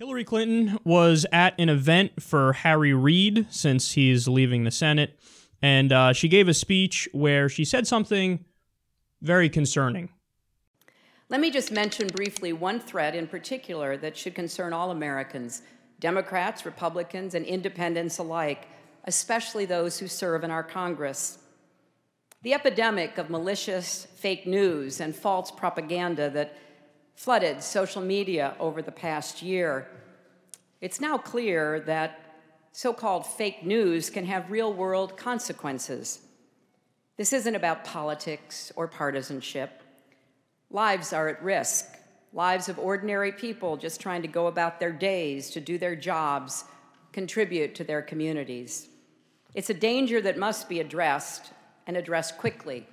Hillary Clinton was at an event for Harry Reid, since he's leaving the Senate, and she gave a speech where she said something very concerning. Let me just mention briefly one thread in particular that should concern all Americans, Democrats, Republicans, and independents alike, especially those who serve in our Congress. The epidemic of malicious fake news and false propaganda that flooded social media over the past year. It's now clear that so-called fake news can have real-world consequences. This isn't about politics or partisanship. Lives are at risk, lives of ordinary people just trying to go about their days, to do their jobs, contribute to their communities. It's a danger that must be addressed, and addressed quickly.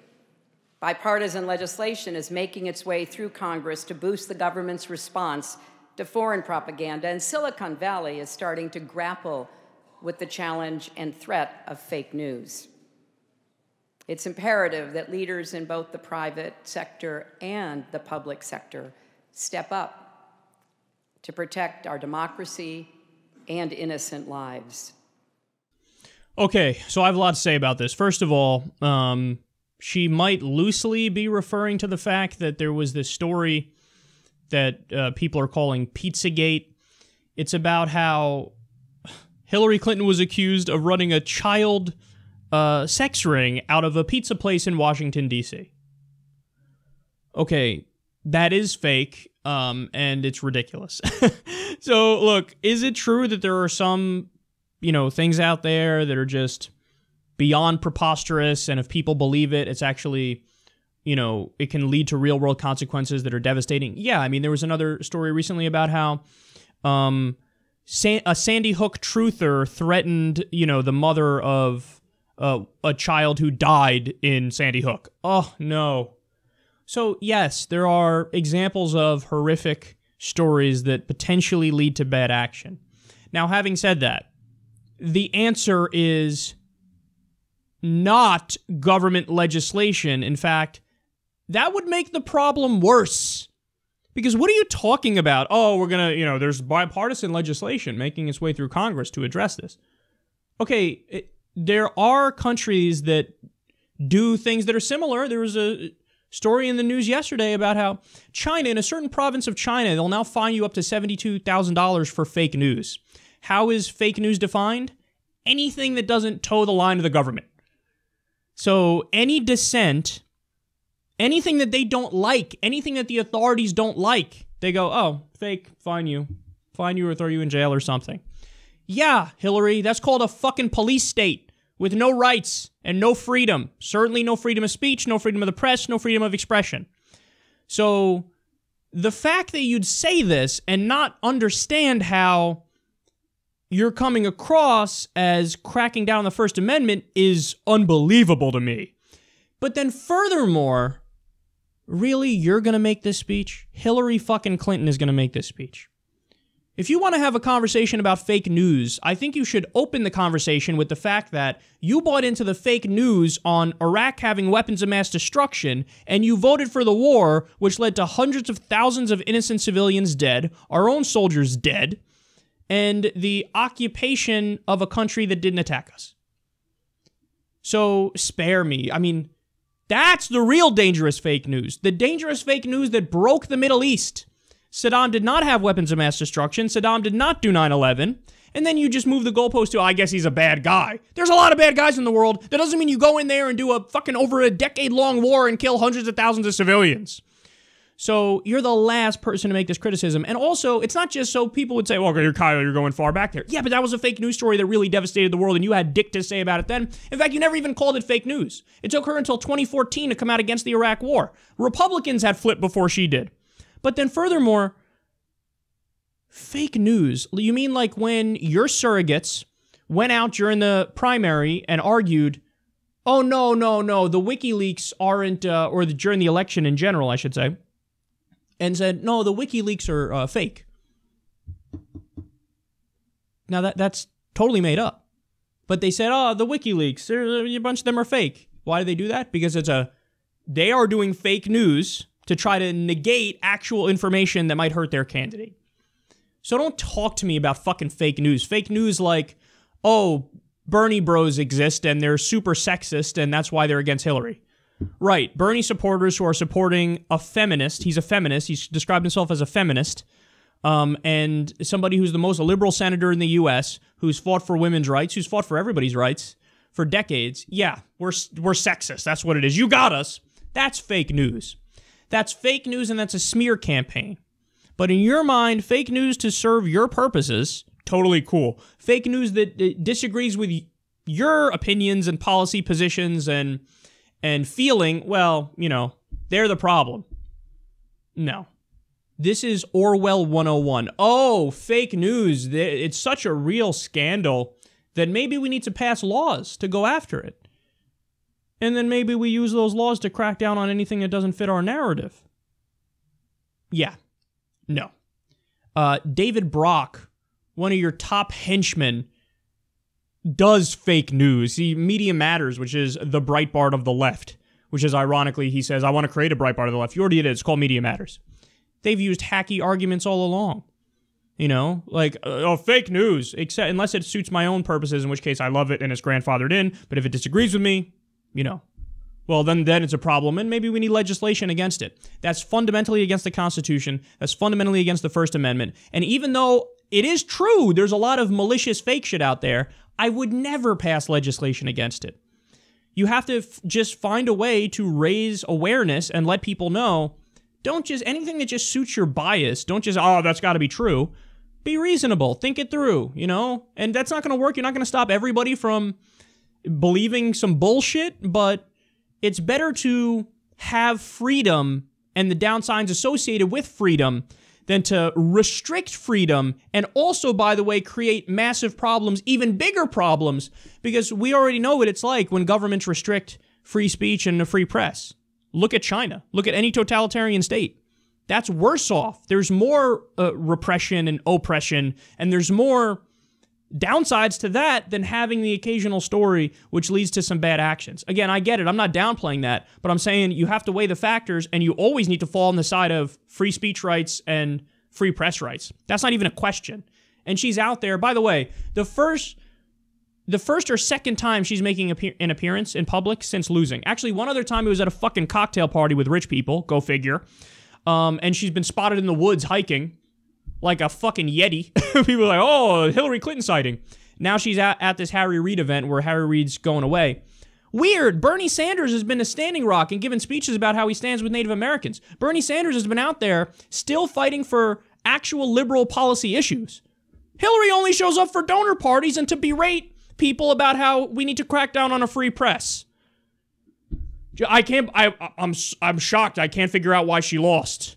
Bipartisan legislation is making its way through Congress to boost the government's response to foreign propaganda, and Silicon Valley is starting to grapple with the challenge and threat of fake news. It's imperative that leaders in both the private sector and the public sector step up to protect our democracy and innocent lives. Okay, so I have a lot to say about this. First of all, she might loosely be referring to the fact that there was this story that people are calling Pizzagate. It's about how Hillary Clinton was accused of running a child sex ring out of a pizza place in Washington, D.C. Okay, that is fake, and it's ridiculous. So, look, is it true that there are some, you know, things out there that are just beyond preposterous, and if people believe it, it's actually, you know, it can lead to real-world consequences that are devastating? Yeah, I mean, there was another story recently about how a Sandy Hook truther threatened, you know, the mother of a child who died in Sandy Hook. Oh, no. So, yes, there are examples of horrific stories that potentially lead to bad action. Now, having said that, the answer is not government legislation. In fact, that would make the problem worse. Because what are you talking about? Oh, we're gonna, you know, there's bipartisan legislation making its way through Congress to address this. Okay, there are countries that do things that are similar. There was a story in the news yesterday about how China, in a certain province of China, they'll now fine you up to $72,000 for fake news. How is fake news defined? Anything that doesn't toe the line of the government. So any dissent, anything that they don't like, anything that the authorities don't like, they go, oh, fake, fine you or throw you in jail or something. Yeah, Hillary, that's called a fucking police state with no rights and no freedom. Certainly no freedom of speech, no freedom of the press, no freedom of expression. So the fact that you'd say this and not understand how you're coming across as cracking down on the First Amendment is unbelievable to me. But then furthermore, really, you're going to make this speech? Hillary fucking Clinton is going to make this speech. If you want to have a conversation about fake news, I think you should open the conversation with the fact that you bought into the fake news on Iraq having weapons of mass destruction, and you voted for the war, which led to hundreds of thousands of innocent civilians dead, our own soldiers dead, and the occupation of a country that didn't attack us. So, spare me. I mean, that's the real dangerous fake news. The dangerous fake news that broke the Middle East. Saddam did not have weapons of mass destruction. Saddam did not do 9/11. And then you just move the goalpost to, I guess he's a bad guy. There's a lot of bad guys in the world. That doesn't mean you go in there and do a fucking over a decade-long war and kill hundreds of thousands of civilians. So you're the last person to make this criticism. And also, it's not just so people would say, well, Kyle, you're going far back there. Yeah, but that was a fake news story that really devastated the world, and you had dick to say about it then. In fact, you never even called it fake news. It took her until 2014 to come out against the Iraq war. Republicans had flipped before she did. But then furthermore, fake news. You mean like when your surrogates went out during the primary and argued, oh, no, no, no, the WikiLeaks aren't, during the election in general, I should say, and said, no, the WikiLeaks are fake. Now, that's totally made up. But they said, oh, the WikiLeaks, a bunch of them are fake. Why do they do that? Because they are doing fake news to try to negate actual information that might hurt their candidate. So don't talk to me about fucking fake news. Fake news like, oh, Bernie bros exist and they're super sexist and that's why they're against Hillary. Right, Bernie supporters who are supporting a feminist, he's a feminist, he's described himself as a feminist, and somebody who's the most liberal senator in the U.S., who's fought for women's rights, who's fought for everybody's rights for decades. Yeah, we're sexist, that's what it is. You got us. That's fake news. That's fake news and that's a smear campaign. But in your mind, fake news to serve your purposes, totally cool. Fake news that disagrees with your opinions and policy positions and feeling, well, you know, they're the problem. No. This is Orwell 101. Oh, fake news. It's such a real scandal that maybe we need to pass laws to go after it. And then maybe we use those laws to crack down on anything that doesn't fit our narrative. Yeah. No. David Brock, one of your top henchmen, does fake news. See, Media Matters, which is the Breitbart of the left, which is ironically, he says, I want to create a Breitbart of the left. You already did it. It's called Media Matters. They've used hacky arguments all along. You know, like, oh, fake news, except unless it suits my own purposes, in which case I love it and it's grandfathered in, but if it disagrees with me, you know, well, then it's a problem, and maybe we need legislation against it. That's fundamentally against the Constitution. That's fundamentally against the First Amendment. And even though it is true, there's a lot of malicious fake shit out there, I would never pass legislation against it. You have to just find a way to raise awareness and let people know, don't just, anything that just suits your bias, don't just, oh, that's got to be true. Be reasonable. Think it through, you know? And that's not going to work. You're not going to stop everybody from believing some bullshit, but it's better to have freedom and the downsides associated with freedom than to restrict freedom and also, by the way, create massive problems, even bigger problems, because we already know what it's like when governments restrict free speech and the free press. Look at China. Look at any totalitarian state. That's worse off. There's more repression and oppression, and there's more downsides to that than having the occasional story, which leads to some bad actions. Again, I get it. I'm not downplaying that, but I'm saying you have to weigh the factors, and you always need to fall on the side of free speech rights and free press rights. That's not even a question. And she's out there. By the way, the first or second time she's making an appearance in public since losing. Actually, one other time it was at a fucking cocktail party with rich people. Go figure. And she's been spotted in the woods hiking. Like a fucking Yeti. People are like, oh, Hillary Clinton sighting. Now she's at this Harry Reid event where Harry Reid's going away. Weird. Bernie Sanders has been a standing rock and given speeches about how he stands with Native Americans. Bernie Sanders has been out there still fighting for actual liberal policy issues. Hillary only shows up for donor parties and to berate people about how we need to crack down on a free press. I'm shocked. I can't figure out why she lost.